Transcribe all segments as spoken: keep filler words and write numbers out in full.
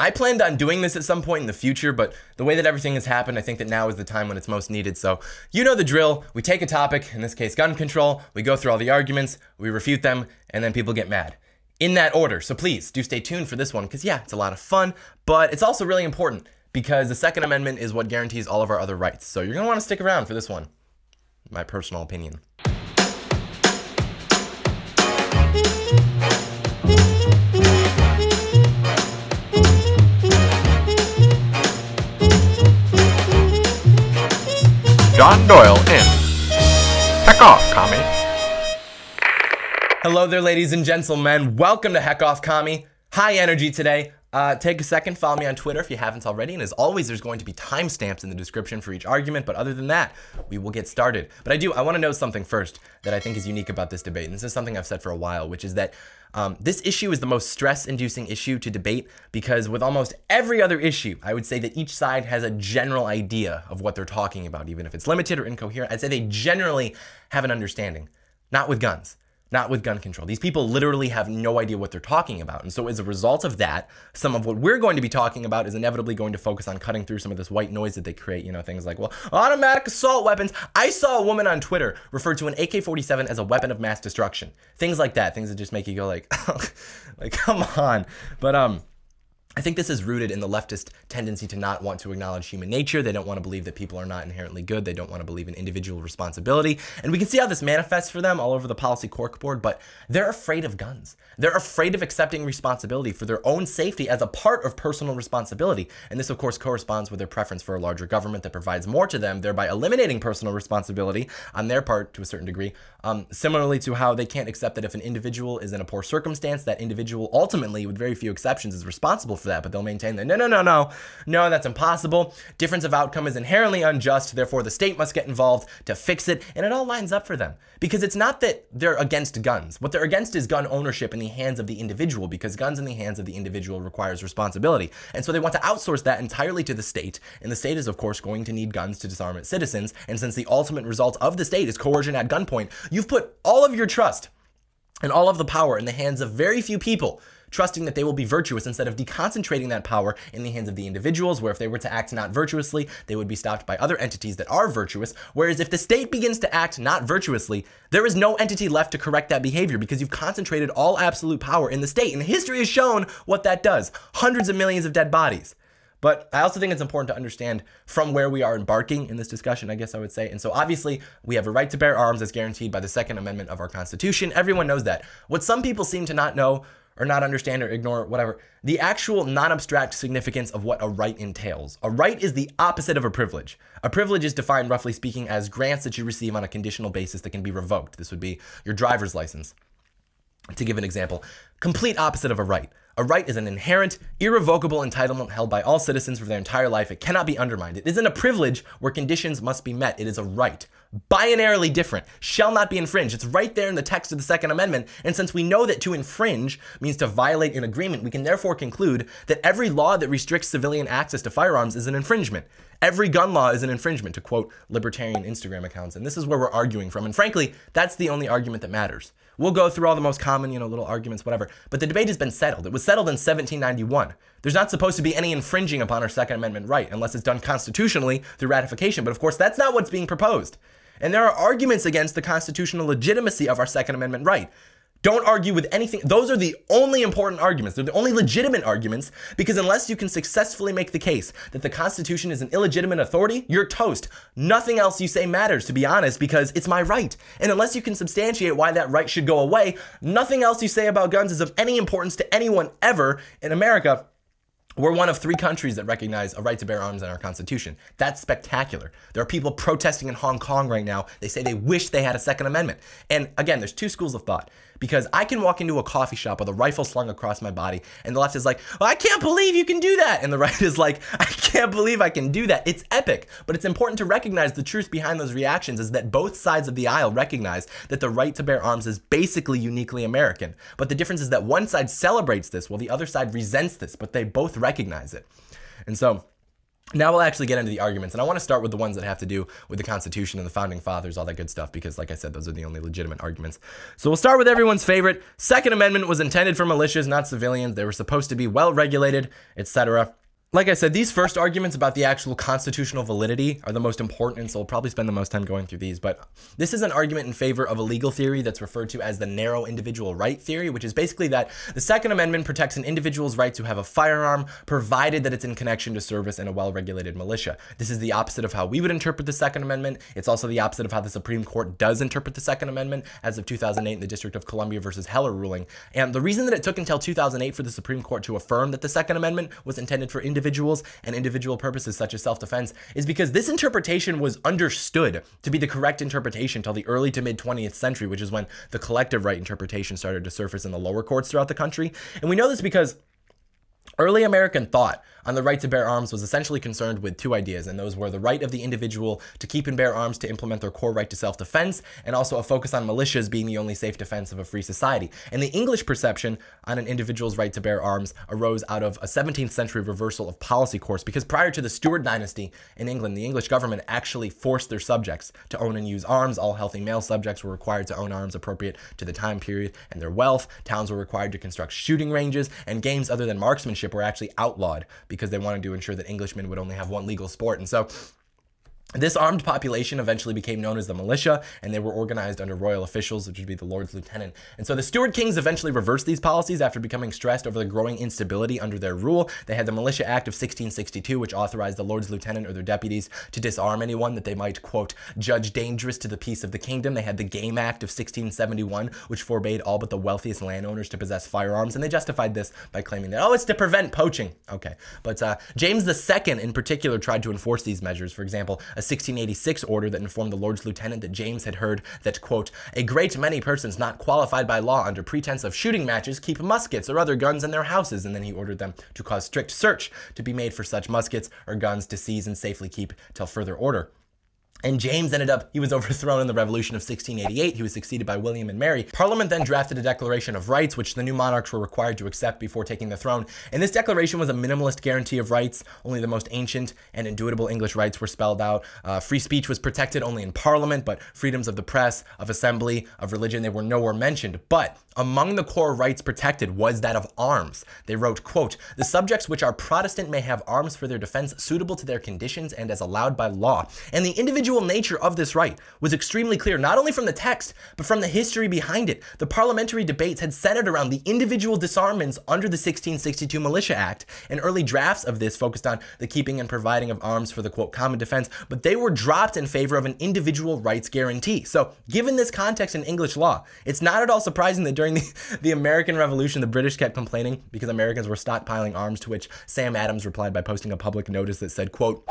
I planned on doing this at some point in the future, but the way that everything has happened, I think that now is the time when it's most needed. So you know the drill. We take a topic, in this case gun control, we go through all the arguments, we refute them, and then people get mad. In that order. So please do stay tuned for this one, because yeah, it's a lot of fun, but it's also really important because the Second Amendment is what guarantees all of our other rights. So you're gonna wanna stick around for this one, my personal opinion. John Doyle in Heck Off Commie. Hello there, ladies and gentlemen. Welcome to Heck Off Commie. High energy today. Uh, take a second, follow me on Twitter if you haven't already. And as always, there's going to be timestamps in the description for each argument. But other than that, we will get started. But I do, I want to know something first that I think is unique about this debate. And this is something I've said for a while, which is that um, this issue is the most stress-inducing issue to debate because with almost every other issue, I would say that each side has a general idea of what they're talking about, even if it's limited or incoherent. I'd say they generally have an understanding, not with guns. Not with gun control. These people literally have no idea what they're talking about. And so as a result of that, some of what we're going to be talking about is inevitably going to focus on cutting through some of this white noise that they create, you know, things like, well, automatic assault weapons. I saw a woman on Twitter refer to an A K forty-seven as a weapon of mass destruction. Things like that, things that just make you go like, like, come on. But um, I think this is rooted in the leftist tendency to not want to acknowledge human nature. They don't want to believe that people are not inherently good. They don't want to believe in individual responsibility. And we can see how this manifests for them all over the policy corkboard, but they're afraid of guns. They're afraid of accepting responsibility for their own safety as a part of personal responsibility. And this, of course, corresponds with their preference for a larger government that provides more to them, thereby eliminating personal responsibility on their part to a certain degree. Um, similarly to how they can't accept that if an individual is in a poor circumstance, that individual ultimately, with very few exceptions, is responsible for that, but they'll maintain that no, no, no, no, no, that's impossible. Difference of outcome is inherently unjust, therefore the state must get involved to fix it, and it all lines up for them. Because it's not that they're against guns. What they're against is gun ownership in the hands of the individual, because guns in the hands of the individual requires responsibility. And so they want to outsource that entirely to the state, and the state is, of course, going to need guns to disarm its citizens, and since the ultimate result of the state is coercion at gunpoint, you've put all of your trust and all of the power in the hands of very few people, trusting that they will be virtuous instead of deconcentrating that power in the hands of the individuals, where if they were to act not virtuously, they would be stopped by other entities that are virtuous. Whereas if the state begins to act not virtuously, there is no entity left to correct that behavior because you've concentrated all absolute power in the state. And history has shown what that does. Hundreds of millions of dead bodies. But I also think it's important to understand from where we are embarking in this discussion, I guess I would say. And so obviously we have a right to bear arms as guaranteed by the Second Amendment of our Constitution. Everyone knows that. What some people seem to not know or not understand or ignore, whatever, the actual non-abstract significance of what a right entails. A right is the opposite of a privilege. A privilege is defined, roughly speaking, as grants that you receive on a conditional basis that can be revoked. This would be your driver's license, to give an example. Complete opposite of a right. A right is an inherent, irrevocable entitlement held by all citizens for their entire life. It cannot be undermined. It isn't a privilege where conditions must be met. It is a right. Binarily different. Shall not be infringed. It's right there in the text of the Second Amendment. And since we know that to infringe means to violate an agreement, we can therefore conclude that every law that restricts civilian access to firearms is an infringement. Every gun law is an infringement, to quote libertarian Instagram accounts. And this is where we're arguing from. And frankly, that's the only argument that matters. We'll go through all the most common, you know, little arguments, whatever. But the debate has been settled. It was settled in seventeen ninety-one. There's not supposed to be any infringing upon our Second Amendment right unless it's done constitutionally through ratification. But of course, that's not what's being proposed. And there are arguments against the constitutional legitimacy of our Second Amendment right. Don't argue with anything. Those are the only important arguments. They're the only legitimate arguments, because unless you can successfully make the case that the Constitution is an illegitimate authority, you're toast. Nothing else you say matters, to be honest, because it's my right. And unless you can substantiate why that right should go away, nothing else you say about guns is of any importance to anyone ever in America. We're one of three countries that recognize a right to bear arms in our Constitution. That's spectacular. There are people protesting in Hong Kong right now. They say they wish they had a Second Amendment. And again, there's two schools of thought, because I can walk into a coffee shop with a rifle slung across my body, and the left is like, well, I can't believe you can do that. And the right is like, I can't believe I can do that. It's epic. But it's important to recognize the truth behind those reactions is that both sides of the aisle recognize that the right to bear arms is basically uniquely American. But the difference is that one side celebrates this while the other side resents this, but they both recognize recognize it. And so Now we'll actually get into the arguments, and I want to start with the ones that have to do with the Constitution and the Founding Fathers, all that good stuff, because like I said, those are the only legitimate arguments. So we'll start with everyone's favorite. Second Amendment was intended for militias, not civilians. They were supposed to be well-regulated, et cetera. Like I said, these first arguments about the actual constitutional validity are the most important, and so we'll probably spend the most time going through these, but this is an argument in favor of a legal theory that's referred to as the narrow individual right theory, which is basically that the Second Amendment protects an individual's right to have a firearm, provided that it's in connection to service in a well-regulated militia. This is the opposite of how we would interpret the Second Amendment. It's also the opposite of how the Supreme Court does interpret the Second Amendment, as of two thousand eight in the District of Columbia versus Heller ruling. And the reason that it took until two thousand eight for the Supreme Court to affirm that the Second Amendment was intended for individuals individuals and individual purposes such as self-defense is because this interpretation was understood to be the correct interpretation until the early to mid-twentieth century, which is when the collective right interpretation started to surface in the lower courts throughout the country. And we know this because early American thought on the right to bear arms was essentially concerned with two ideas, and those were the right of the individual to keep and bear arms to implement their core right to self-defense, and also a focus on militias being the only safe defense of a free society. And the English perception on an individual's right to bear arms arose out of a seventeenth century reversal of policy course, because prior to the Stuart dynasty in England, the English government actually forced their subjects to own and use arms. All healthy male subjects were required to own arms appropriate to the time period and their wealth. Towns were required to construct shooting ranges, and games other than marksmanship were actually outlawed because they wanted to ensure that Englishmen would only have one legal sport. And so this armed population eventually became known as the militia, and they were organized under royal officials, which would be the Lord's Lieutenant. And so the Stuart kings eventually reversed these policies after becoming stressed over the growing instability under their rule. They had the Militia Act of sixteen sixty-two, which authorized the Lord's Lieutenant or their deputies to disarm anyone that they might, quote, judge dangerous to the peace of the kingdom. They had the Game Act of sixteen seventy-one, which forbade all but the wealthiest landowners to possess firearms, and they justified this by claiming that, oh, it's to prevent poaching. Okay, but uh, James the Second in particular tried to enforce these measures. For example, a sixteen eighty-six order that informed the Lord's Lieutenant that James had heard that, quote, a great many persons not qualified by law under pretense of shooting matches keep muskets or other guns in their houses, and then he ordered them to cause strict search to be made for such muskets or guns to seize and safely keep till further order. And James ended up, he was overthrown in the Revolution of sixteen eighty-eight. He was succeeded by William and Mary. Parliament then drafted a Declaration of Rights, which the new monarchs were required to accept before taking the throne. And this declaration was a minimalist guarantee of rights. Only the most ancient and indubitable English rights were spelled out. Uh, free speech was protected only in Parliament, but freedoms of the press, of assembly, of religion, they were nowhere mentioned. But among the core rights protected was that of arms. They wrote, quote, the subjects which are Protestant may have arms for their defense suitable to their conditions and as allowed by law. And the individual nature of this right was extremely clear, not only from the text, but from the history behind it. The parliamentary debates had centered around the individual disarmaments under the sixteen sixty-two Militia Act, and early drafts of this focused on the keeping and providing of arms for the, quote, common defense, but they were dropped in favor of an individual rights guarantee. So given this context in English law, it's not at all surprising that during the, the American Revolution, the British kept complaining because Americans were stockpiling arms, to which Sam Adams replied by posting a public notice that said, quote,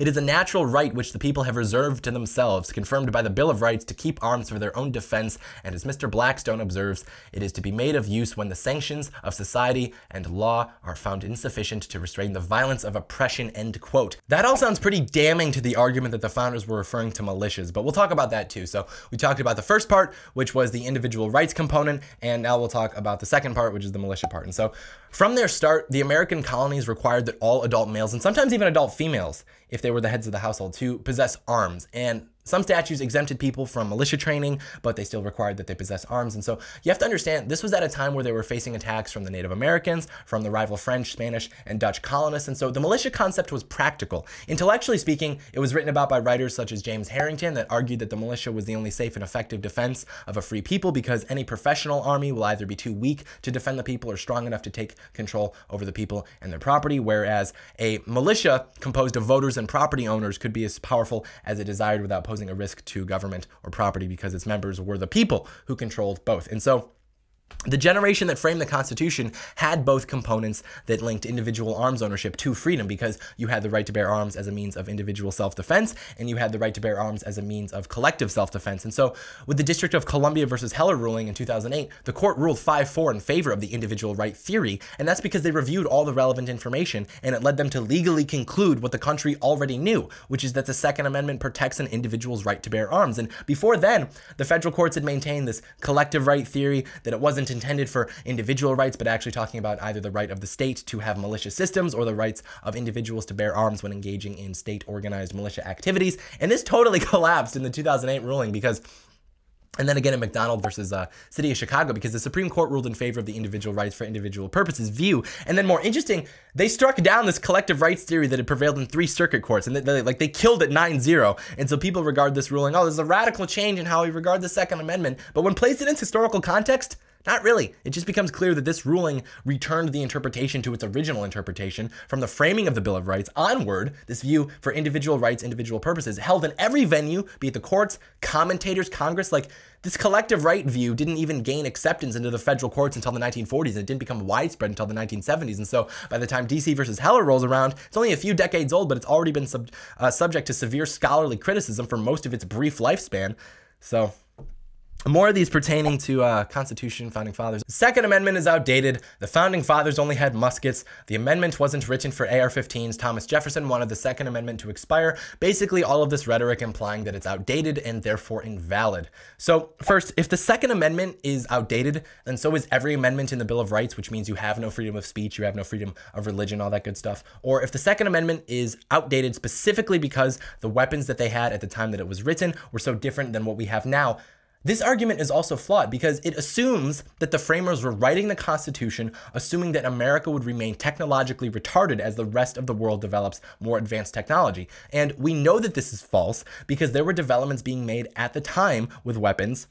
it is a natural right which the people have reserved to themselves, confirmed by the Bill of Rights, to keep arms for their own defense, and as Mister Blackstone observes, it is to be made of use when the sanctions of society and law are found insufficient to restrain the violence of oppression, end quote. That all sounds pretty damning to the argument that the founders were referring to militias, but we'll talk about that too. So we talked about the first part, which was the individual rights component, and now we'll talk about the second part, which is the militia part. And so from their start, the American colonies required that all adult males, and sometimes even adult females, if they were the heads of the household, to possess arms. And some statutes exempted people from militia training, but they still required that they possess arms. And so you have to understand, this was at a time where they were facing attacks from the Native Americans, from the rival French, Spanish, and Dutch colonists. And so the militia concept was practical. Intellectually speaking, it was written about by writers such as James Harrington that argued that the militia was the only safe and effective defense of a free people because any professional army will either be too weak to defend the people or strong enough to take control over the people and their property, whereas a militia composed of voters and property owners could be as powerful as it desired without posing a risk to government or property because its members were the people who controlled both. And so the generation that framed the Constitution had both components that linked individual arms ownership to freedom, because you had the right to bear arms as a means of individual self-defense, and you had the right to bear arms as a means of collective self-defense. And so with the District of Columbia versus Heller ruling in two thousand eight, the court ruled five four in favor of the individual right theory, and that's because they reviewed all the relevant information, and it led them to legally conclude what the country already knew, which is that the Second Amendment protects an individual's right to bear arms. And before then, the federal courts had maintained this collective right theory, that it wasn't wasn't intended for individual rights, but actually talking about either the right of the state to have militia systems or the rights of individuals to bear arms when engaging in state organized militia activities. And this totally collapsed in the two thousand eight ruling because And then again in McDonald versus uh, City of Chicago, because the Supreme Court ruled in favor of the individual rights for individual purposes view. And then more interesting, they struck down this collective rights theory that had prevailed in three circuit courts, and they, they, like they killed it nine zero. And so people regard this ruling, oh, there's a radical change in how we regard the Second Amendment. But when placed in its historical context, not really. It just becomes clear that this ruling returned the interpretation to its original interpretation from the framing of the Bill of Rights onward. This view for individual rights, individual purposes held in every venue, be it the courts, commentators, Congress. Like, this collective right view didn't even gain acceptance into the federal courts until the nineteen forties, and it didn't become widespread until the nineteen seventies. And so by the time D C versus Heller rolls around, it's only a few decades old, but it's already been sub, uh, subject to severe scholarly criticism for most of its brief lifespan. So more of these pertaining to uh, Constitution, Founding Fathers. The Second Amendment is outdated. The Founding Fathers only had muskets. The amendment wasn't written for A R fifteens. Thomas Jefferson wanted the Second Amendment to expire. Basically, all of this rhetoric implying that it's outdated and therefore invalid. So first, if the Second Amendment is outdated, then so is every amendment in the Bill of Rights, which means you have no freedom of speech, you have no freedom of religion, all that good stuff. Or if the Second Amendment is outdated specifically because the weapons that they had at the time that it was written were so different than what we have now, this argument is also flawed because it assumes that the framers were writing the Constitution assuming that America would remain technologically retarded as the rest of the world develops more advanced technology. And we know that this is false because there were developments being made at the time with weapons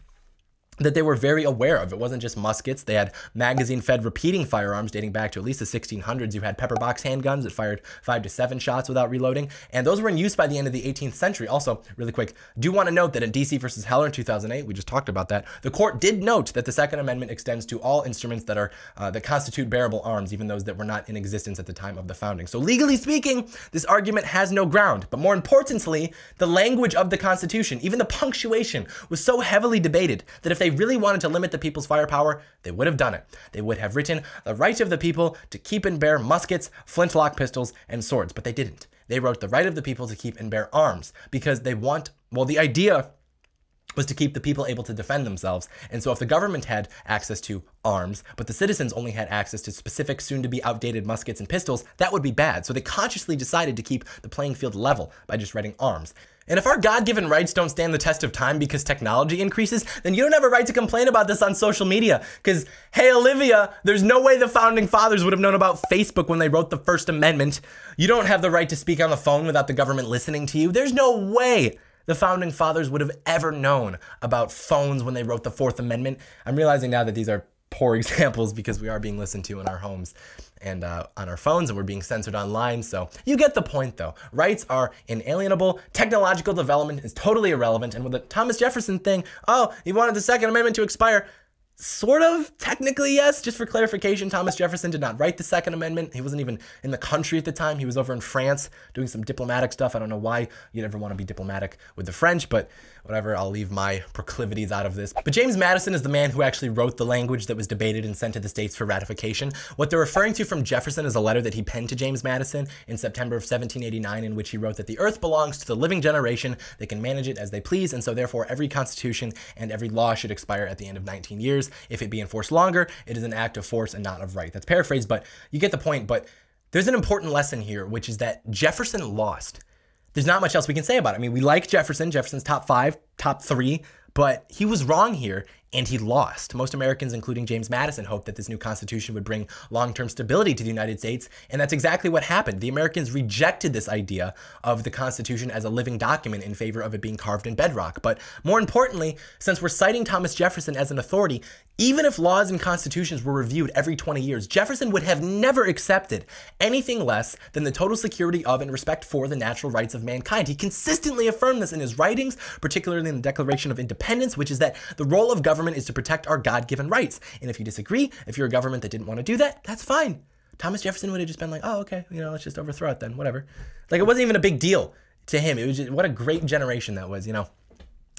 that they were very aware of. It wasn't just muskets. They had magazine-fed repeating firearms dating back to at least the sixteen hundreds. You had pepperbox handguns that fired five to seven shots without reloading, and those were in use by the end of the eighteenth century. Also, really quick, do want to note that in D C versus Heller in two thousand eight, we just talked about that, the court did note that the Second Amendment extends to all instruments that are uh, that constitute bearable arms, even those that were not in existence at the time of the founding. So legally speaking, this argument has no ground. But more importantly, the language of the Constitution, even the punctuation, was so heavily debated that if they They really wanted to limit the people's firepower, they would have done it. They would have written the right of the people to keep and bear muskets, flintlock pistols, and swords, but they didn't. They wrote the right of the people to keep and bear arms because they want, well, the idea was to keep the people able to defend themselves. And so if the government had access to arms, but the citizens only had access to specific, soon-to-be outdated muskets and pistols, that would be bad. So they consciously decided to keep the playing field level by just writing arms. And if our God-given rights don't stand the test of time because technology increases, then you don't have a right to complain about this on social media. Because, hey, Olivia, there's no way the Founding Fathers would have known about Facebook when they wrote the First Amendment. You don't have the right to speak on the phone without the government listening to you. There's no way the Founding Fathers would have ever known about phones when they wrote the Fourth Amendment. I'm realizing now that these are poor examples because we are being listened to in our homes and uh, on our phones, and we're being censored online. So you get the point, though. Rights are inalienable. Technological development is totally irrelevant. And with the Thomas Jefferson thing, oh, he wanted the Second Amendment to expire. Sort of, technically, yes. Just for clarification, Thomas Jefferson did not write the Second Amendment. He wasn't even in the country at the time. He was over in France doing some diplomatic stuff. I don't know why you'd ever want to be diplomatic with the French, but whatever, I'll leave my proclivities out of this. But James Madison is the man who actually wrote the language that was debated and sent to the states for ratification. What they're referring to from Jefferson is a letter that he penned to James Madison in September of seventeen eighty-nine, in which he wrote that the earth belongs to the living generation. They can manage it as they please, and so therefore every constitution and every law should expire at the end of nineteen years. If it be enforced longer, it is an act of force and not of right. That's paraphrased, but you get the point. But there's an important lesson here, which is that Jefferson lost. There's not much else we can say about it. I mean, we like Jefferson. Jefferson's top five, top three, but he was wrong here and he lost. Most Americans, including James Madison, hoped that this new constitution would bring long-term stability to the United States, and that's exactly what happened. The Americans rejected this idea of the Constitution as a living document in favor of it being carved in bedrock. But more importantly, since we're citing Thomas Jefferson as an authority, even if laws and constitutions were reviewed every twenty years, Jefferson would have never accepted anything less than the total security of and respect for the natural rights of mankind. He consistently affirmed this in his writings, particularly in the Declaration of Independence, which is that the role of government government is to protect our God-given rights. And if you disagree, if you're a government that didn't want to do that, that's fine. Thomas Jefferson would have just been like, oh, okay, you know, let's just overthrow it then, whatever. Like, it wasn't even a big deal to him. It was just, what a great generation that was, you know.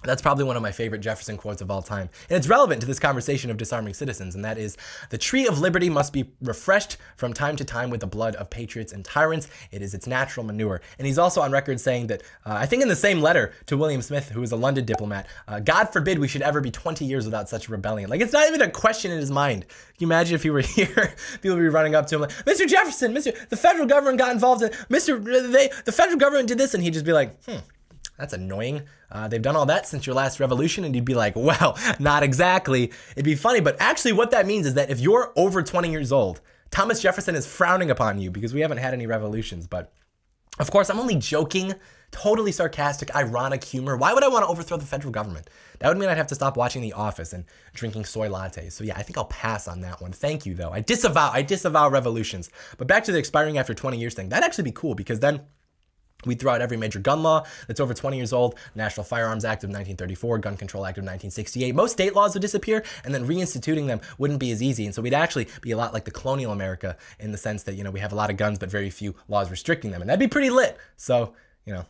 That's probably one of my favorite Jefferson quotes of all time. And it's relevant to this conversation of disarming citizens, and that is, "The tree of liberty must be refreshed from time to time with the blood of patriots and tyrants. It is its natural manure." And he's also on record saying that, uh, I think in the same letter to William Smith, who was a London diplomat, uh, God forbid we should ever be twenty years without such a rebellion. Like, it's not even a question in his mind. Can you imagine if he were here, people would be running up to him like, "Mister Jefferson, Mister the federal government got involved in, Mister They, the federal government did this," and he'd just be like, hmm. That's annoying. Uh, they've done all that since your last revolution. And you'd be like, well, not exactly. It'd be funny. But actually what that means is that if you're over twenty years old, Thomas Jefferson is frowning upon you because we haven't had any revolutions. But of course, I'm only joking. Totally sarcastic, ironic humor. Why would I want to overthrow the federal government? That would mean I'd have to stop watching The Office and drinking soy lattes. So yeah, I think I'll pass on that one. Thank you, though. I disavow, I disavow revolutions. But back to the expiring after twenty years thing. That'd actually be cool because then we throw out every major gun law that's over twenty years old, National Firearms Act of nineteen thirty-four, Gun Control Act of nineteen sixty-eight. Most state laws would disappear, and then reinstituting them wouldn't be as easy. And so we'd actually be a lot like the colonial America in the sense that, you know, we have a lot of guns, but very few laws restricting them. And that'd be pretty lit. So, you know,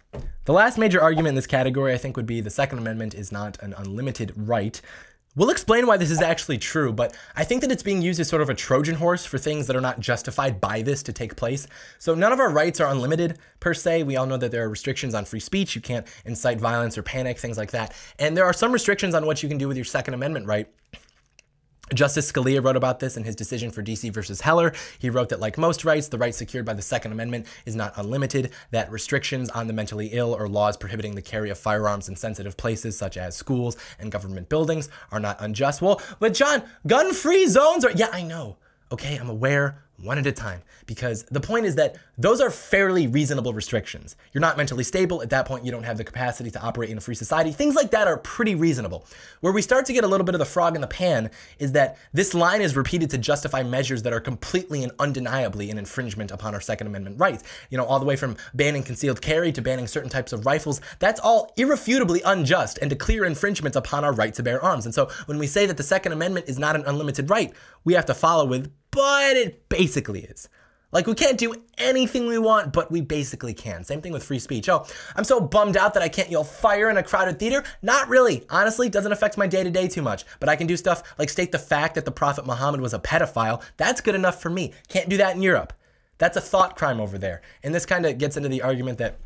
the last major argument in this category, I think, would be the Second Amendment is not an unlimited right. We'll explain why this is actually true, but I think that it's being used as sort of a Trojan horse for things that are not justified by this to take place. So none of our rights are unlimited per se. We all know that there are restrictions on free speech. You can't incite violence or panic, things like that. And there are some restrictions on what you can do with your Second Amendment right. Justice Scalia wrote about this in his decision for D C versus Heller. He wrote that, like most rights, the right secured by the Second Amendment is not unlimited, that restrictions on the mentally ill or laws prohibiting the carry of firearms in sensitive places such as schools and government buildings are not unjust. Well, but John, gun-free zones are, yeah, I know. Okay, I'm aware, one at a time, because the point is that those are fairly reasonable restrictions. You're not mentally stable. At that point, you don't have the capacity to operate in a free society. Things like that are pretty reasonable. Where we start to get a little bit of the frog in the pan is that this line is repeated to justify measures that are completely and undeniably an infringement upon our Second Amendment rights. You know, all the way from banning concealed carry to banning certain types of rifles. That's all irrefutably unjust and to clear infringements upon our right to bear arms. And so when we say that the Second Amendment is not an unlimited right, we have to follow with, but it basically is. Like, we can't do anything we want, but we basically can. Same thing with free speech. Oh, I'm so bummed out that I can't yell fire in a crowded theater. Not really. Honestly, doesn't affect my day-to-day too much. But I can do stuff like state the fact that the Prophet Muhammad was a pedophile. That's good enough for me. Can't do that in Europe. That's a thought crime over there. And this kind of gets into the argument that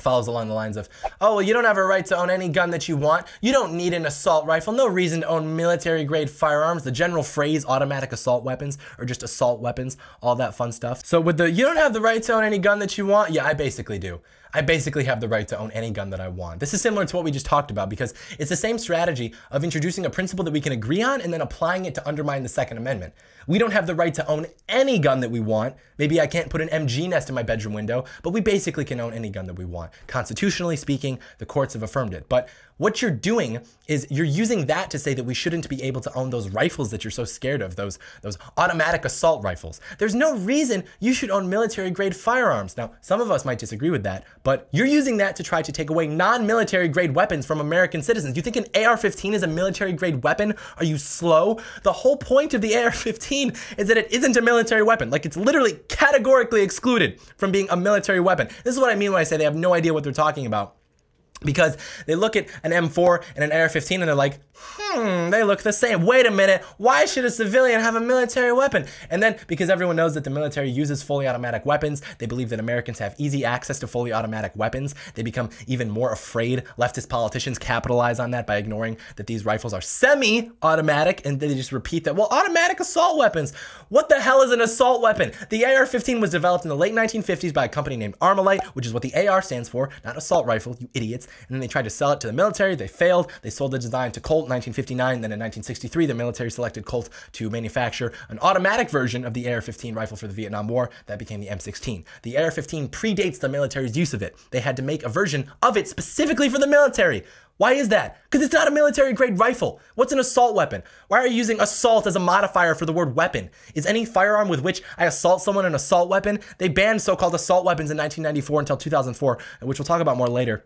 follows along the lines of, oh, well, you don't have a right to own any gun that you want. You don't need an assault rifle. No reason to own military-grade firearms. The general phrase, automatic assault weapons, or just assault weapons, all that fun stuff. So with the, you don't have the right to own any gun that you want? Yeah, I basically do. I basically have the right to own any gun that I want. This is similar to what we just talked about because it's the same strategy of introducing a principle that we can agree on and then applying it to undermine the Second Amendment. We don't have the right to own any gun that we want. Maybe I can't put an M G nest in my bedroom window, but we basically can own any gun that we want. Constitutionally speaking, the courts have affirmed it. But what you're doing is you're using that to say that we shouldn't be able to own those rifles that you're so scared of, those, those automatic assault rifles. There's no reason you should own military-grade firearms. Now, some of us might disagree with that, but you're using that to try to take away non-military-grade weapons from American citizens. You think an A R fifteen is a military-grade weapon? Are you slow? The whole point of the A R fifteen is that it isn't a military weapon. Like, it's literally categorically excluded from being a military weapon. This is what I mean when I say they have no idea what they're talking about. Because they look at an M four and an A R fifteen and they're like, hmm, they look the same. Wait a minute, why should a civilian have a military weapon? And then, because everyone knows that the military uses fully automatic weapons, they believe that Americans have easy access to fully automatic weapons. They become even more afraid. Leftist politicians capitalize on that by ignoring that these rifles are semi-automatic, and they just repeat that, well, automatic assault weapons. What the hell is an assault weapon? The A R fifteen was developed in the late nineteen fifties by a company named Armalite, which is what the A R stands for, not assault rifle, you idiots. And then they tried to sell it to the military. They failed. They sold the design to Colt in nineteen fifty-nine. Then in nineteen sixty-three, the military selected Colt to manufacture an automatic version of the A R fifteen rifle for the Vietnam War. That became the M sixteen. The A R fifteen predates the military's use of it. They had to make a version of it specifically for the military. Why is that? Because it's not a military-grade rifle. What's an assault weapon? Why are you using assault as a modifier for the word weapon? Is any firearm with which I assault someone an assault weapon? They banned so-called assault weapons in nineteen ninety-four until two thousand four, which we'll talk about more later.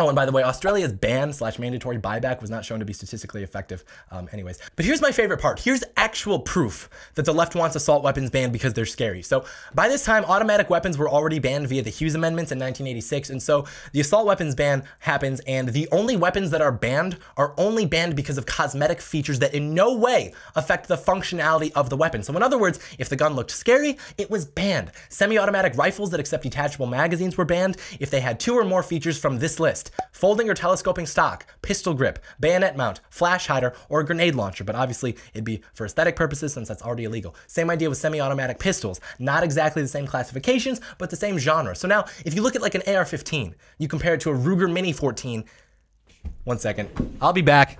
Oh, and by the way, Australia's ban slash mandatory buyback was not shown to be statistically effective um, anyways. But here's my favorite part. Here's actual proof that the left wants assault weapons banned because they're scary. So by this time, automatic weapons were already banned via the Hughes Amendments in nineteen eighty-six. And so the assault weapons ban happens, and the only weapons that are banned are only banned because of cosmetic features that in no way affect the functionality of the weapon. So in other words, if the gun looked scary, it was banned. Semi-automatic rifles that accept detachable magazines were banned if they had two or more features from this list: folding or telescoping stock, pistol grip, bayonet mount, flash hider, or a grenade launcher. But obviously it'd be for aesthetic purposes since that's already illegal. Same idea with semi-automatic pistols. Not exactly the same classifications, but the same genre. So now if you look at like an A R fifteen, you compare it to a Ruger Mini fourteen. One second, I'll be back.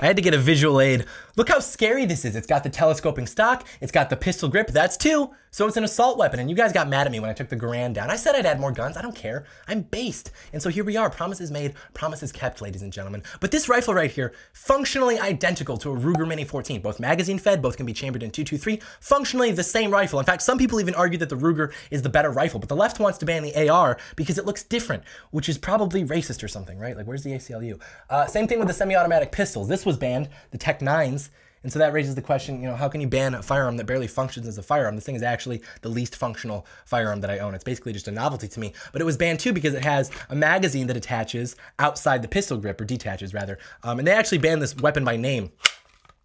I had to get a visual aid. Look how scary this is. It's got the telescoping stock. It's got the pistol grip. That's two. So it's an assault weapon. And you guys got mad at me when I took the grand down. I said I'd add more guns. I don't care. I'm based. And so here we are. Promises made, promises kept, ladies and gentlemen. But this rifle right here, functionally identical to a Ruger Mini fourteen. Both magazine fed, both can be chambered in two twenty-three. Functionally the same rifle. In fact, some people even argue that the Ruger is the better rifle. But the left wants to ban the A R because it looks different, which is probably racist or something, right? Like, where's the A C L U? Uh, same thing with the semi-automatic pistols. This was banned, the Tec nines. And so that raises the question, you know, how can you ban a firearm that barely functions as a firearm? This thing is actually the least functional firearm that I own. It's basically just a novelty to me. But it was banned too because it has a magazine that attaches outside the pistol grip, or detaches rather. Um, and they actually banned this weapon by name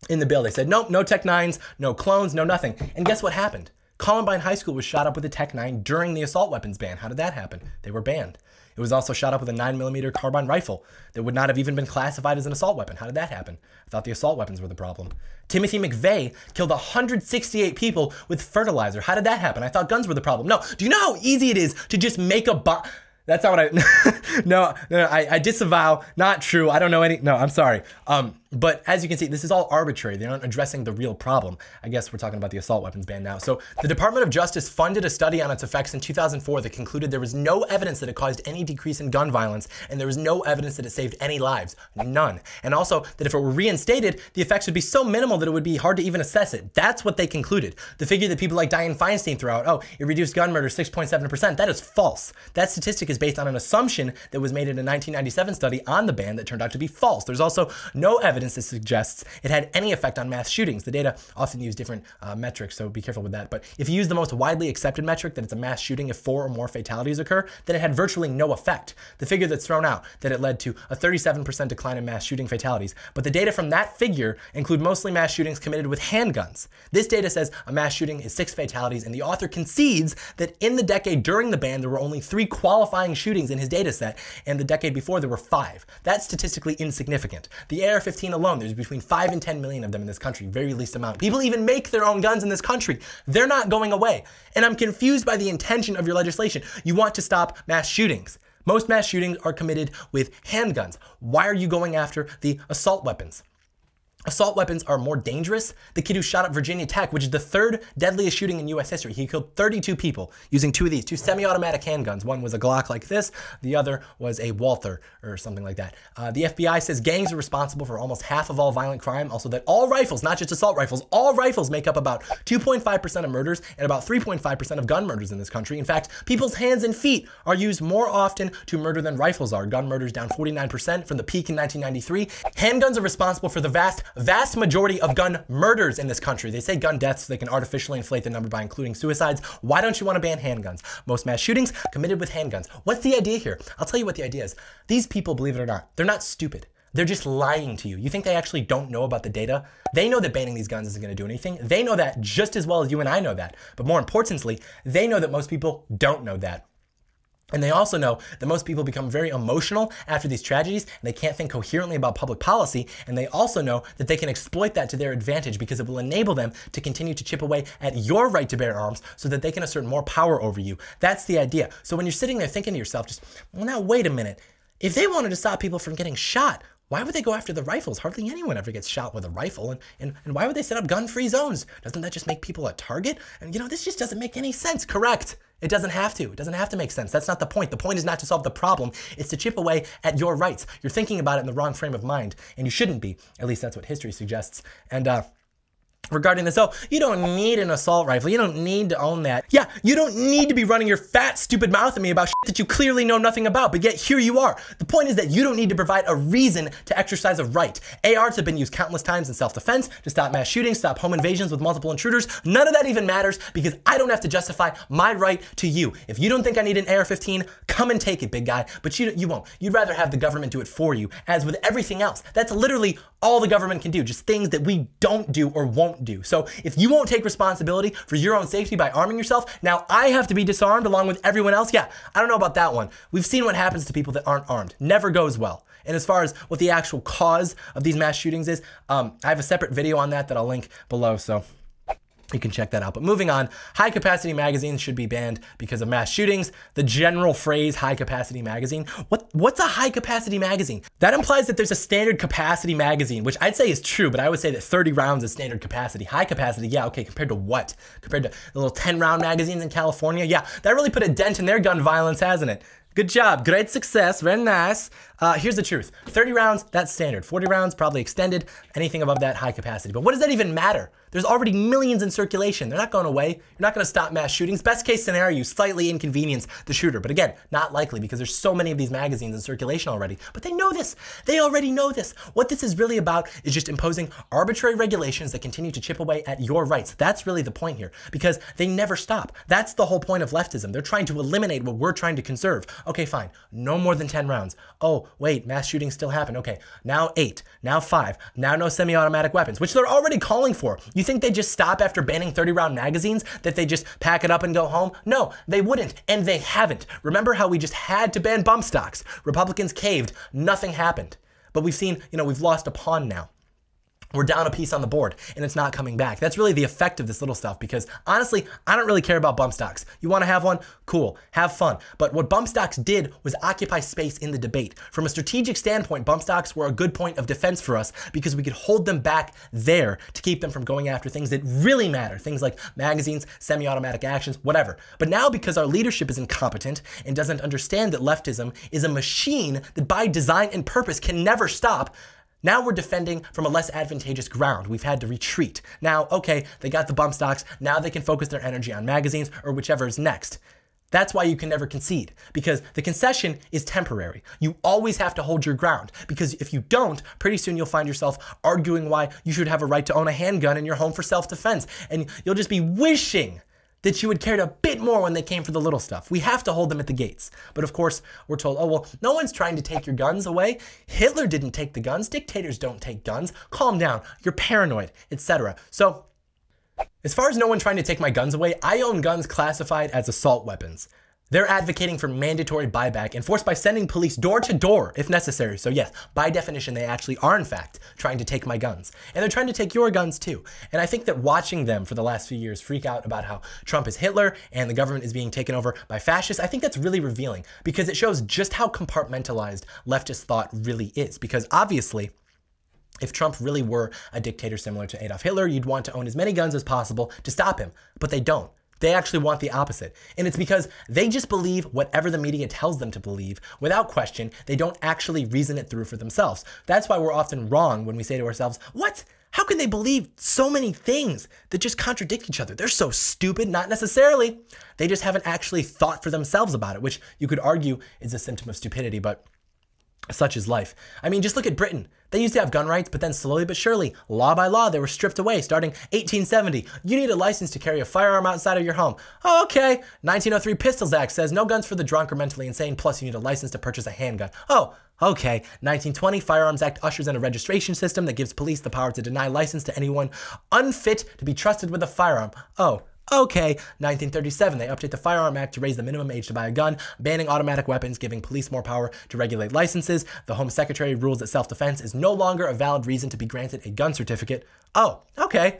in the bill. They said, nope, no Tec nines, no clones, no nothing. And guess what happened? Columbine High School was shot up with a Tec nine during the assault weapons ban. How did that happen? They were banned. It was also shot up with a nine millimeter carbine rifle that would not have even been classified as an assault weapon. How did that happen? I thought the assault weapons were the problem. Timothy McVeigh killed one hundred sixty-eight people with fertilizer. How did that happen? I thought guns were the problem. No, do you know how easy it is to just make a bomb? That's not what I, no, no, no I, I disavow, not true, I don't know any, no, I'm sorry. Um, but as you can see, this is all arbitrary. They're not addressing the real problem. I guess we're talking about the assault weapons ban now. So the Department of Justice funded a study on its effects in two thousand four that concluded there was no evidence that it caused any decrease in gun violence, and there was no evidence that it saved any lives, none. And also that if it were reinstated, the effects would be so minimal that it would be hard to even assess it. That's what they concluded. The figure that people like Dianne Feinstein throw out, oh, it reduced gun murder six point seven percent, that is false. That statistic is is based on an assumption that was made in a nineteen ninety-seven study on the ban that turned out to be false. There's also no evidence that suggests it had any effect on mass shootings. The data often use different uh, metrics, so be careful with that. But if you use the most widely accepted metric, that it's a mass shooting if four or more fatalities occur, then it had virtually no effect. The figure that's thrown out, that it led to a thirty-seven percent decline in mass shooting fatalities. But the data from that figure include mostly mass shootings committed with handguns. This data says a mass shooting is six fatalities, and the author concedes that in the decade during the ban, there were only three qualifying shootings in his data set, and the decade before there were five. That's statistically insignificant. The A R fifteen alone, there's between five and ten million of them in this country, very least amount. People even make their own guns in this country. They're not going away. And I'm confused by the intention of your legislation. You want to stop mass shootings. Most mass shootings are committed with handguns. Why are you going after the assault weapons? Assault weapons are more dangerous. The kid who shot up Virginia Tech, which is the third deadliest shooting in U S history, he killed thirty-two people using two of these, two semi-automatic handguns. One was a Glock like this, the other was a Walther or something like that. Uh, the F B I says gangs are responsible for almost half of all violent crime. Also that all rifles, not just assault rifles, all rifles make up about two point five percent of murders and about three point five percent of gun murders in this country. In fact, people's hands and feet are used more often to murder than rifles are. Gun murders down forty-nine percent from the peak in nineteen ninety-three. Handguns are responsible for the vast vast majority of gun murders in this country. They say gun deaths, so they can artificially inflate the number by including suicides. Why don't you want to ban handguns? Most mass shootings committed with handguns. What's the idea here? I'll tell you what the idea is. These people, believe it or not, they're not stupid. They're just lying to you. You think they actually don't know about the data? They know that banning these guns isn't gonna do anything. They know that just as well as you and I know that. But more importantly, they know that most people don't know that. And they also know that most people become very emotional after these tragedies, and they can't think coherently about public policy, and they also know that they can exploit that to their advantage because it will enable them to continue to chip away at your right to bear arms so that they can assert more power over you. That's the idea. So when you're sitting there thinking to yourself, just, well, now wait a minute. If they wanted to stop people from getting shot, why would they go after the rifles? Hardly anyone ever gets shot with a rifle. And, and, and why would they set up gun-free zones? Doesn't that just make people a target? And you know, this just doesn't make any sense. Correct. It doesn't have to. It doesn't have to make sense. That's not the point. The point is not to solve the problem. It's to chip away at your rights. You're thinking about it in the wrong frame of mind, and you shouldn't be. At least that's what history suggests. And uh, regarding this. Oh, you don't need an assault rifle. You don't need to own that. Yeah, you don't need to be running your fat, stupid mouth at me about shit that you clearly know nothing about, but yet here you are. The point is that you don't need to provide a reason to exercise a right. A Rs have been used countless times in self-defense to stop mass shootings, stop home invasions with multiple intruders. None of that even matters because I don't have to justify my right to you. If you don't think I need an A R fifteen, come and take it, big guy, but you, you won't. You'd rather have the government do it for you, as with everything else. That's literally all the government can do, just things that we don't do or won't do. So if you won't take responsibility for your own safety by arming yourself, now I have to be disarmed along with everyone else. Yeah, I don't know about that one. We've seen what happens to people that aren't armed. Never goes well. And as far as what the actual cause of these mass shootings is, um, I have a separate video on that that I'll link below, so you can check that out. But moving on, high-capacity magazines should be banned because of mass shootings. The general phrase high-capacity magazine, what, what's a high-capacity magazine? That implies that there's a standard capacity magazine, which I'd say is true, but I would say that thirty rounds is standard capacity. High-capacity, yeah, okay, compared to what? Compared to the little ten round magazines in California? Yeah, that really put a dent in their gun violence, hasn't it? Good job, great success, very nice. Uh, here's the truth, thirty rounds, that's standard. forty rounds, probably extended. Anything above that, high capacity. But what does that even matter? There's already millions in circulation. They're not going away. You're not gonna stop mass shootings. Best case scenario, you slightly inconvenience the shooter. But again, not likely because there's so many of these magazines in circulation already. But they know this, they already know this. What this is really about is just imposing arbitrary regulations that continue to chip away at your rights. That's really the point here because they never stop. That's the whole point of leftism. They're trying to eliminate what we're trying to conserve. Okay, fine, no more than ten rounds. Oh, wait, mass shootings still happen. Okay, now eight, now five, now no semi-automatic weapons, which they're already calling for. You think they just stop after banning thirty round magazines, that they just pack it up and go home? No, they wouldn't, and they haven't. Remember how we just had to ban bump stocks? Republicans caved, nothing happened. But we've seen, you know, we've lost a pawn now. We're down a piece on the board and it's not coming back. That's really the effect of this little stuff because honestly, I don't really care about bump stocks. You wanna have one? Cool, have fun. But what bump stocks did was occupy space in the debate. From a strategic standpoint, bump stocks were a good point of defense for us because we could hold them back there to keep them from going after things that really matter, things like magazines, semi-automatic actions, whatever. But now because our leadership is incompetent and doesn't understand that leftism is a machine that by design and purpose can never stop, now we're defending from a less advantageous ground. We've had to retreat. Now, okay, they got the bump stocks. Now they can focus their energy on magazines or whichever is next. That's why you can never concede, because the concession is temporary. You always have to hold your ground, because if you don't, pretty soon you'll find yourself arguing why you should have a right to own a handgun in your home for self-defense, and you'll just be wishing that you would cared a bit more when they came for the little stuff. We have to hold them at the gates. But of course, we're told, oh, well, no one's trying to take your guns away. Hitler didn't take the guns. Dictators don't take guns. Calm down. You're paranoid, et cetera. So as far as no one trying to take my guns away, I own guns classified as assault weapons. They're advocating for mandatory buyback enforced by sending police door to door if necessary. So yes, by definition, they actually are in fact trying to take my guns. And they're trying to take your guns too. And I think that watching them for the last few years freak out about how Trump is Hitler and the government is being taken over by fascists, I think that's really revealing because it shows just how compartmentalized leftist thought really is. Because obviously, if Trump really were a dictator similar to Adolf Hitler, you'd want to own as many guns as possible to stop him, but they don't. They actually want the opposite. And it's because they just believe whatever the media tells them to believe without question. They don't actually reason it through for themselves. That's why we're often wrong when we say to ourselves, what? How can they believe so many things that just contradict each other? They're so stupid. Not necessarily. They just haven't actually thought for themselves about it, which you could argue is a symptom of stupidity, but such is life. I mean, just look at Britain. They used to have gun rights, but then slowly but surely, law by law, they were stripped away starting eighteen seventy. You need a license to carry a firearm outside of your home. Oh, okay, nineteen oh three Pistols Act says no guns for the drunk or mentally insane, plus you need a license to purchase a handgun. Oh, okay, nineteen twenty Firearms Act ushers in a registration system that gives police the power to deny license to anyone unfit to be trusted with a firearm. Oh, okay, nineteen thirty-seven, they update the Firearm Act to raise the minimum age to buy a gun, banning automatic weapons, giving police more power to regulate licenses. The Home Secretary rules that self-defense is no longer a valid reason to be granted a gun certificate. Oh, okay.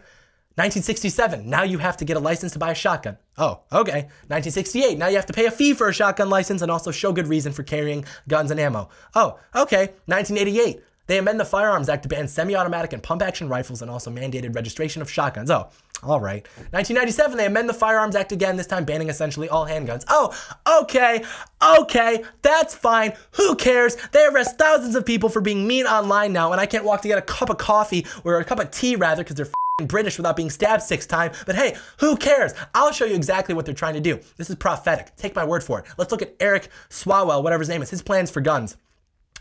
nineteen sixty-seven, now you have to get a license to buy a shotgun. Oh, okay. nineteen sixty-eight, now you have to pay a fee for a shotgun license and also show good reason for carrying guns and ammo. Oh, okay. nineteen eighty-eight, they amend the Firearms Act to ban semi-automatic and pump-action rifles and also mandated registration of shotguns. Oh, all right. nineteen ninety-seven, they amend the Firearms Act again, this time banning essentially all handguns. Oh, okay, okay, that's fine. Who cares? They arrest thousands of people for being mean online now, and I can't walk to get a cup of coffee, or a cup of tea rather, because they're British without being stabbed six times, but hey, who cares? I'll show you exactly what they're trying to do. This is prophetic. Take my word for it. Let's look at Eric Swalwell, whatever his name is, his plans for guns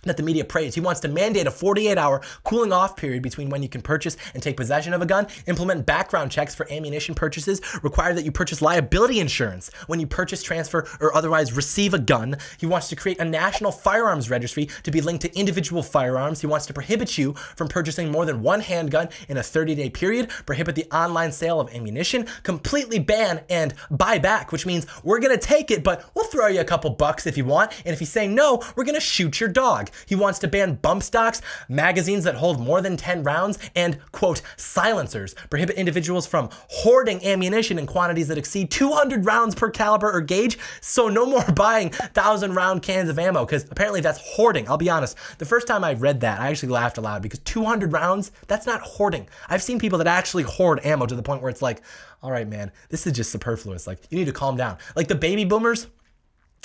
that the media praised. He wants to mandate a forty-eight hour cooling off period between when you can purchase and take possession of a gun, implement background checks for ammunition purchases, require that you purchase liability insurance when you purchase, transfer, or otherwise receive a gun. He wants to create a national firearms registry to be linked to individual firearms. He wants to prohibit you from purchasing more than one handgun in a thirty day period, prohibit the online sale of ammunition, completely ban and buy back, which means we're gonna take it, but we'll throw you a couple bucks if you want, and if you say no, we're gonna shoot your dog. He wants to ban bump stocks, magazines that hold more than ten rounds, and, quote, silencers. Prohibit individuals from hoarding ammunition in quantities that exceed two hundred rounds per caliber or gauge, so no more buying one thousand round cans of ammo, because apparently that's hoarding. I'll be honest. The first time I read that, I actually laughed aloud, because two hundred rounds, that's not hoarding. I've seen people that actually hoard ammo to the point where it's like, all right, man, this is just superfluous. Like, you need to calm down. Like the baby boomers,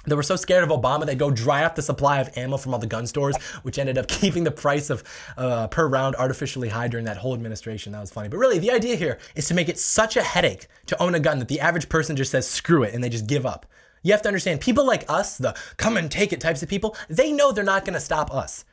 they were so scared of Obama, they'd go dry up the supply of ammo from all the gun stores, which ended up keeping the price of uh, per round artificially high during that whole administration. That was funny. But really, the idea here is to make it such a headache to own a gun that the average person just says, screw it, and they just give up. You have to understand, people like us, the come and take it types of people, they know they're not going to stop us.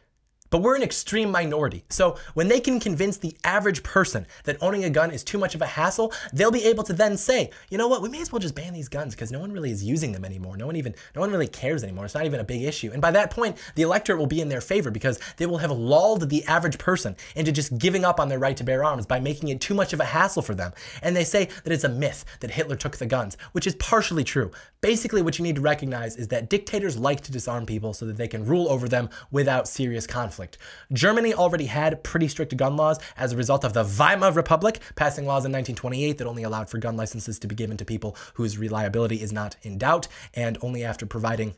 But we're an extreme minority. So when they can convince the average person that owning a gun is too much of a hassle, they'll be able to then say, you know what, we may as well just ban these guns because no one really is using them anymore. No one even, no one really cares anymore. It's not even a big issue. And by that point, the electorate will be in their favor because they will have lulled the average person into just giving up on their right to bear arms by making it too much of a hassle for them. And they say that it's a myth that Hitler took the guns, which is partially true. Basically, what you need to recognize is that dictators like to disarm people so that they can rule over them without serious conflict. Germany already had pretty strict gun laws as a result of the Weimar Republic passing laws in nineteen twenty-eight that only allowed for gun licenses to be given to people whose reliability is not in doubt and only after providing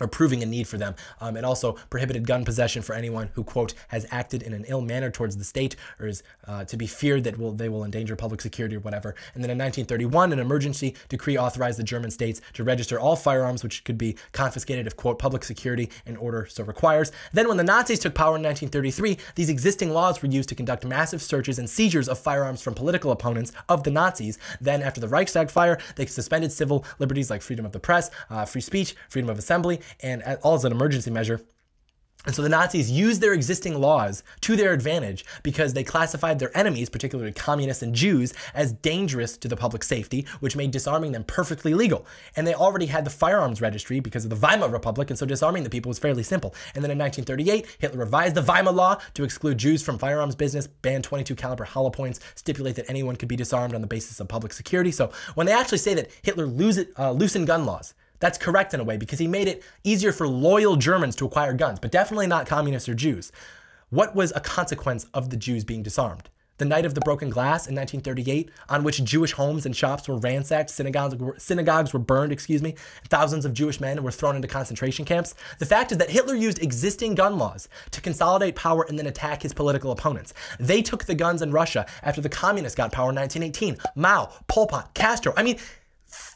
or proving a need for them. Um, it also prohibited gun possession for anyone who, quote, has acted in an ill manner towards the state or is uh, to be feared that will, they will endanger public security or whatever. And then in nineteen thirty-one, an emergency decree authorized the German states to register all firearms which could be confiscated if, quote, public security and order so requires. Then when the Nazis took power in nineteen thirty-three, these existing laws were used to conduct massive searches and seizures of firearms from political opponents of the Nazis. Then after the Reichstag fire, they suspended civil liberties like freedom of the press, uh, free speech, freedom of assembly, and all as an emergency measure. And so the Nazis used their existing laws to their advantage because they classified their enemies, particularly communists and Jews, as dangerous to the public safety, which made disarming them perfectly legal. And they already had the firearms registry because of the Weimar Republic, and so disarming the people was fairly simple. And then in nineteen thirty-eight, Hitler revised the Weimar law to exclude Jews from firearms business, ban twenty-two caliber hollow points, stipulate that anyone could be disarmed on the basis of public security. So when they actually say that Hitler lose it, uh, loosened gun laws, that's correct in a way because he made it easier for loyal Germans to acquire guns, but definitely not communists or Jews. What was a consequence of the Jews being disarmed? The Night of the Broken Glass in nineteen thirty-eight, on which Jewish homes and shops were ransacked, synagogues were, synagogues were burned, excuse me, thousands of Jewish men were thrown into concentration camps. The fact is that Hitler used existing gun laws to consolidate power and then attack his political opponents. They took the guns in Russia after the communists got power in nineteen eighteen. Mao, Pol Pot, Castro. I mean,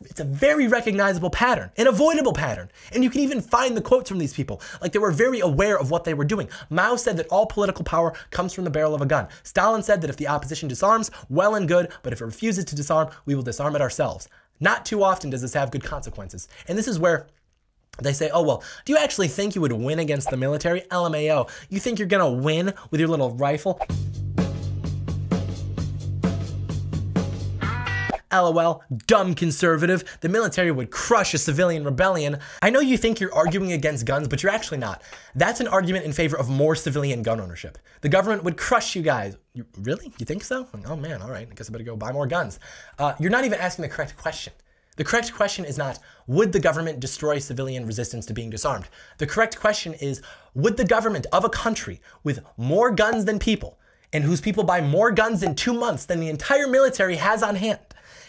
it's a very recognizable pattern, an avoidable pattern. And you can even find the quotes from these people. Like they were very aware of what they were doing. Mao said that all political power comes from the barrel of a gun. Stalin said that if the opposition disarms, well and good, but if it refuses to disarm, we will disarm it ourselves. Not too often does this have good consequences. And this is where they say, oh, well, do you actually think you would win against the military? L M A O, you think you're gonna win with your little rifle? L O L, dumb conservative. The military would crush a civilian rebellion. I know you think you're arguing against guns, but you're actually not. That's an argument in favor of more civilian gun ownership. The government would crush you guys. You, really? You think so? Oh man, all right, I guess I better go buy more guns. Uh, you're not even asking the correct question. The correct question is not, would the government destroy civilian resistance to being disarmed? The correct question is, would the government of a country with more guns than people, and whose people buy more guns in two months than the entire military has on hand,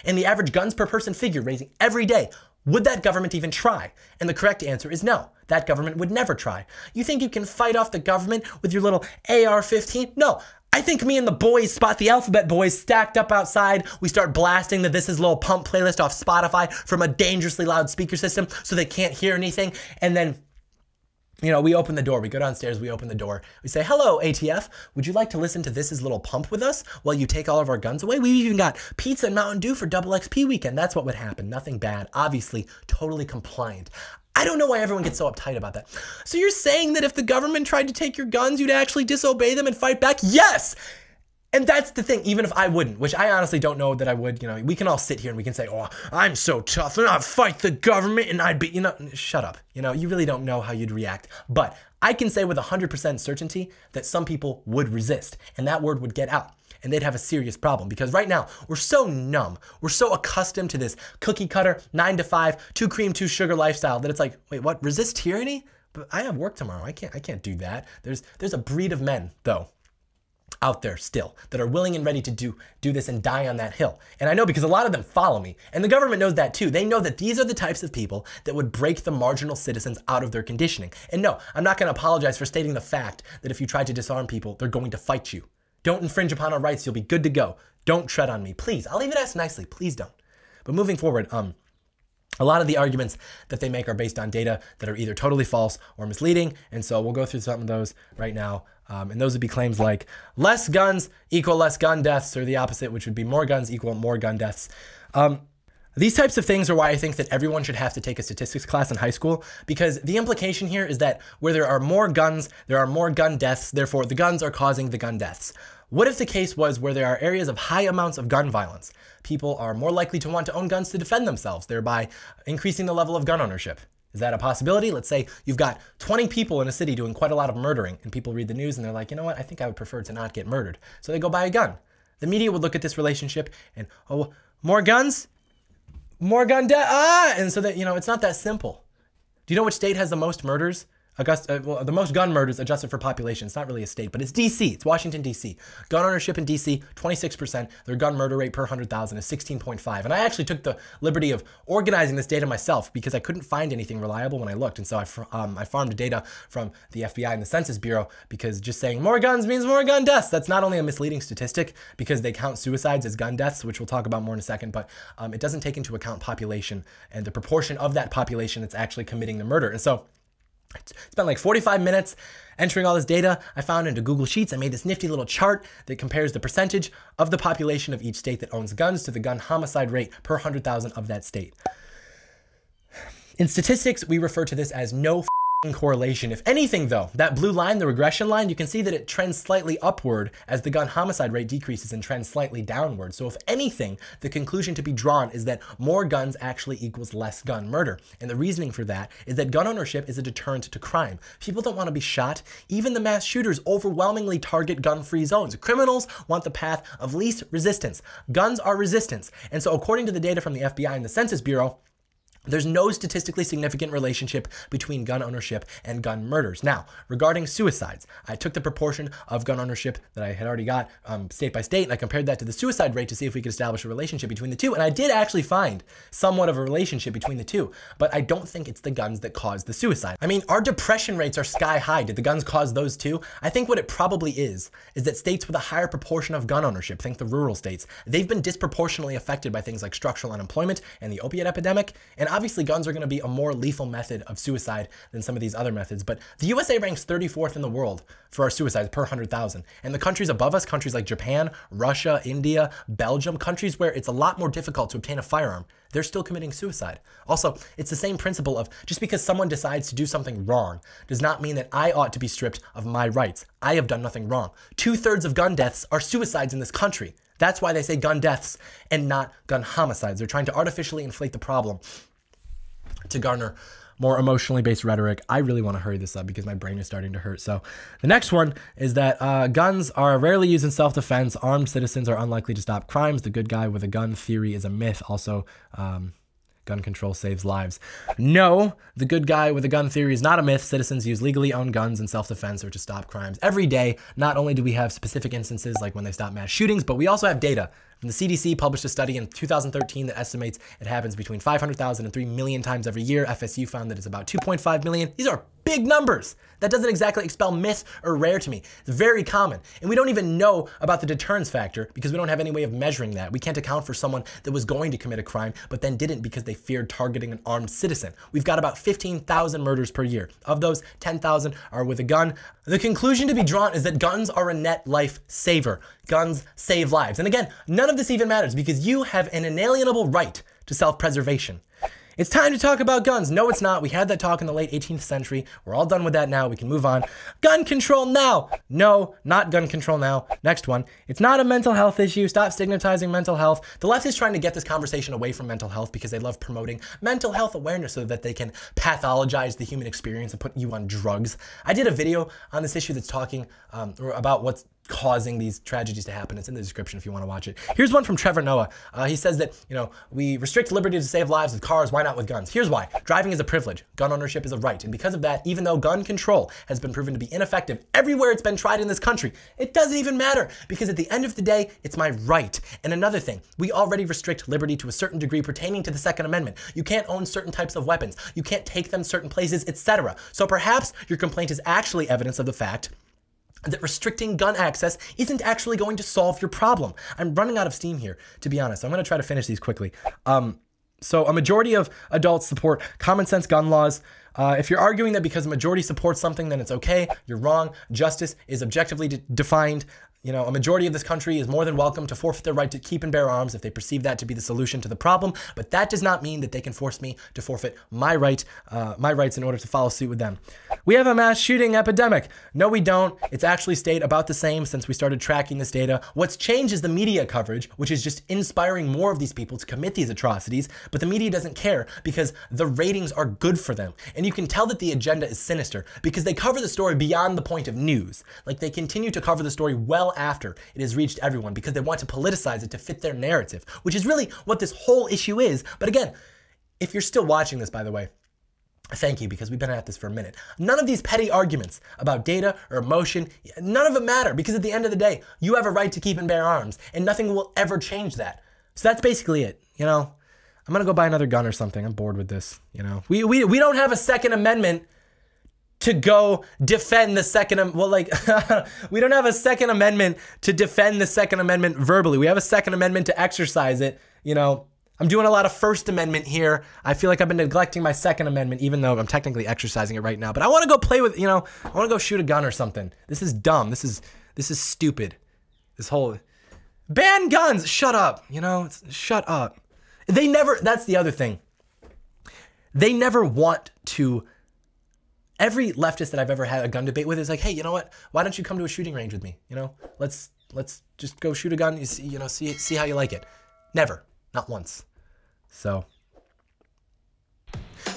and the average guns per person figure raising every day, would that government even try? And the correct answer is no. That government would never try. You think you can fight off the government with your little A R fifteen? No. I think me and the boys spot the Alphabet Boys stacked up outside. We start blasting the This Is Little Pump playlist off Spotify from a dangerously loud speaker system so they can't hear anything. And then you know, we open the door, we go downstairs, we open the door, we say, hello, A T F, would you like to listen to This Is Little Pump with us while you take all of our guns away? We've even got pizza and Mountain Dew for Double X P weekend. That's what would happen. Nothing bad. Obviously, totally compliant. I don't know why everyone gets so uptight about that. So you're saying that if the government tried to take your guns, you'd actually disobey them and fight back? Yes! And that's the thing, even if I wouldn't, which I honestly don't know that I would, you know, we can all sit here and we can say, oh, I'm so tough and I'd fight the government and I'd be, you know, shut up. You know, you really don't know how you'd react. But I can say with one hundred percent certainty that some people would resist and that word would get out. And they'd have a serious problem because right now we're so numb. We're so accustomed to this cookie cutter, nine to five, two cream, two sugar lifestyle that it's like, wait, what? Resist tyranny? But I have work tomorrow. I can't, I can't do that. There's, there's a breed of men though out there still that are willing and ready to do, do this and die on that hill. And I know because a lot of them follow me and the government knows that too. They know that these are the types of people that would break the marginal citizens out of their conditioning. And no, I'm not going to apologize for stating the fact that if you try to disarm people, they're going to fight you. Don't infringe upon our rights. You'll be good to go. Don't tread on me, please. I'll even ask nicely. Please don't. But moving forward, um, a lot of the arguments that they make are based on data that are either totally false or misleading. And so we'll go through some of those right now. Um, and those would be claims like less guns equal less gun deaths or the opposite, which would be more guns equal more gun deaths. Um, These types of things are why I think that everyone should have to take a statistics class in high school, because the implication here is that where there are more guns, there are more gun deaths, therefore the guns are causing the gun deaths. What if the case was where there are areas of high amounts of gun violence? People are more likely to want to own guns to defend themselves, thereby increasing the level of gun ownership. Is that a possibility? Let's say you've got twenty people in a city doing quite a lot of murdering, and people read the news and they're like, you know what, I think I would prefer to not get murdered. So they go buy a gun. The media would look at this relationship and, oh, more guns? More gun death, ah! And so that, you know, it's not that simple. Do you know which state has the most murders? Augusta, uh, well, the most gun murders adjusted for population. It's not really a state, but it's D C. It's Washington, D C. Gun ownership in D C, twenty-six percent. Their gun murder rate per one hundred thousand is sixteen point five. And I actually took the liberty of organizing this data myself because I couldn't find anything reliable when I looked. And so I, fr um, I farmed data from the F B I and the Census Bureau because just saying more guns means more gun deaths. That's not only a misleading statistic because they count suicides as gun deaths, which we'll talk about more in a second, but um, it doesn't take into account population and the proportion of that population that's actually committing the murder. And so it's been like forty-five minutes entering all this data I found into Google Sheets. I made this nifty little chart that compares the percentage of the population of each state that owns guns to the gun homicide rate per one hundred thousand of that state. In statistics, we refer to this as no correlation. If anything, though, that blue line, the regression line, you can see that it trends slightly upward as the gun homicide rate decreases and trends slightly downward. So if anything, the conclusion to be drawn is that more guns actually equals less gun murder. And the reasoning for that is that gun ownership is a deterrent to crime. People don't want to be shot. Even the mass shooters overwhelmingly target gun-free zones. Criminals want the path of least resistance. Guns are resistance. And so according to the data from the F B I and the Census Bureau, there's no statistically significant relationship between gun ownership and gun murders. Now, regarding suicides, I took the proportion of gun ownership that I had already got um, state by state, and I compared that to the suicide rate to see if we could establish a relationship between the two. And I did actually find somewhat of a relationship between the two, but I don't think it's the guns that caused the suicide. I mean, our depression rates are sky high. Did the guns cause those too? I think what it probably is, is that states with a higher proportion of gun ownership, think the rural states, they've been disproportionately affected by things like structural unemployment and the opiate epidemic. And obviously, guns are going to be a more lethal method of suicide than some of these other methods, but the U S A ranks thirty-fourth in the world for our suicides per one hundred thousand. And the countries above us, countries like Japan, Russia, India, Belgium, countries where it's a lot more difficult to obtain a firearm, they're still committing suicide. Also, it's the same principle of just because someone decides to do something wrong does not mean that I ought to be stripped of my rights. I have done nothing wrong. Two-thirds of gun deaths are suicides in this country. That's why they say gun deaths and not gun homicides. They're trying to artificially inflate the problem to garner more emotionally based rhetoric. I really want to hurry this up because my brain is starting to hurt. So the next one is that uh, guns are rarely used in self-defense. Armed citizens are unlikely to stop crimes. The good guy with a gun theory is a myth. Also, um, gun control saves lives. No, the good guy with a gun theory is not a myth. Citizens use legally owned guns in self-defense or to stop crimes every day. Not only do we have specific instances like when they stop mass shootings, but we also have data. And the C D C published a study in two thousand thirteen that estimates it happens between five hundred thousand and three million times every year. F S U found that it's about two point five million. These are Big numbers. That doesn't exactly expel myth or rare to me. It's very common. And we don't even know about the deterrence factor because we don't have any way of measuring that. We can't account for someone that was going to commit a crime but then didn't because they feared targeting an armed citizen. We've got about fifteen thousand murders per year. Of those, ten thousand are with a gun. The conclusion to be drawn is that guns are a net life saver. Guns save lives. And again, none of this even matters because you have an inalienable right to self-preservation. It's time to talk about guns. No, it's not. We had that talk in the late eighteenth century. We're all done with that now. We can move on. Gun control now. No, not gun control now. Next one. It's not a mental health issue. Stop stigmatizing mental health. The left is trying to get this conversation away from mental health because they love promoting mental health awareness so that they can pathologize the human experience and put you on drugs. I did a video on this issue that's talking um, about what's causing these tragedies to happen. It's in the description if you want to watch it. Here's one from Trevor Noah. Uh, he says that, you know, we restrict liberty to save lives with cars. Why not with guns? Here's why. Driving is a privilege. Gun ownership is a right. And because of that, even though gun control has been proven to be ineffective everywhere it's been tried in this country, it doesn't even matter because at the end of the day, it's my right. And another thing, we already restrict liberty to a certain degree pertaining to the Second Amendment. You can't own certain types of weapons. You can't take them certain places, et cetera. So perhaps your complaint is actually evidence of the fact that restricting gun access isn't actually going to solve your problem. I'm running out of steam here, to be honest. I'm gonna try to finish these quickly. Um, so a majority of adults support common sense gun laws. Uh, if you're arguing that because a majority supports something, then it's okay, you're wrong. Justice is objectively de- defined. You know, a majority of this country is more than welcome to forfeit their right to keep and bear arms if they perceive that to be the solution to the problem, but that does not mean that they can force me to forfeit my right, uh, my rights in order to follow suit with them. We have a mass shooting epidemic. No, we don't. It's actually stayed about the same since we started tracking this data. What's changed is the media coverage, which is just inspiring more of these people to commit these atrocities, but the media doesn't care because the ratings are good for them. And you can tell that the agenda is sinister because they cover the story beyond the point of news. Like, they continue to cover the story well after it has reached everyone because they want to politicize it to fit their narrative, which is really what this whole issue is. But again, if you're still watching this, by the way, thank you, because we've been at this for a minute. None of these petty arguments about data or emotion, none of them matter, because at the end of the day, you have a right to keep and bear arms, and nothing will ever change that. So that's basically it. You know, I'm gonna go buy another gun or something. I'm bored with this. You know, we we, we don't have a Second Amendment to go defend the Second, well, like, we don't have a Second Amendment to defend the Second Amendment verbally. We have a Second Amendment to exercise it. You know, I'm doing a lot of First Amendment here. I feel like I've been neglecting my Second Amendment, even though I'm technically exercising it right now. But I want to go play with, you know, I want to go shoot a gun or something. This is dumb. This is, this is stupid. This whole, ban guns, shut up, you know, it's, shut up. They never, that's the other thing. They never want to. Every leftist that I've ever had a gun debate with is like, hey, you know what? Why don't you come to a shooting range with me? You know, let's let's just go shoot a gun. You see, you know, see see how you like it. Never, not once. So,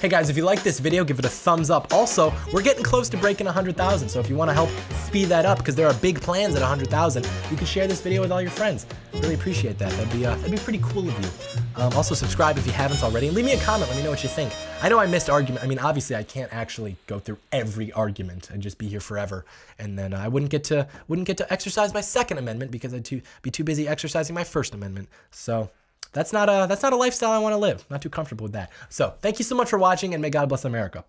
hey guys, if you like this video, give it a thumbs up. Also, we're getting close to breaking one hundred thousand, so if you want to help speed that up, because there are big plans at one hundred thousand, you can share this video with all your friends. Really appreciate that. That'd be uh, that'd be pretty cool of you. Um, also, subscribe if you haven't already, and leave me a comment. Let me know what you think. I know I missed argument. I mean, obviously, I can't actually go through every argument and just be here forever, and then uh, I wouldn't get to wouldn't get to exercise my Second Amendment because I'd too, be too busy exercising my First Amendment. So. That's not a, that's not a lifestyle I want to live. Not too comfortable with that. So thank you so much for watching, and may God bless America.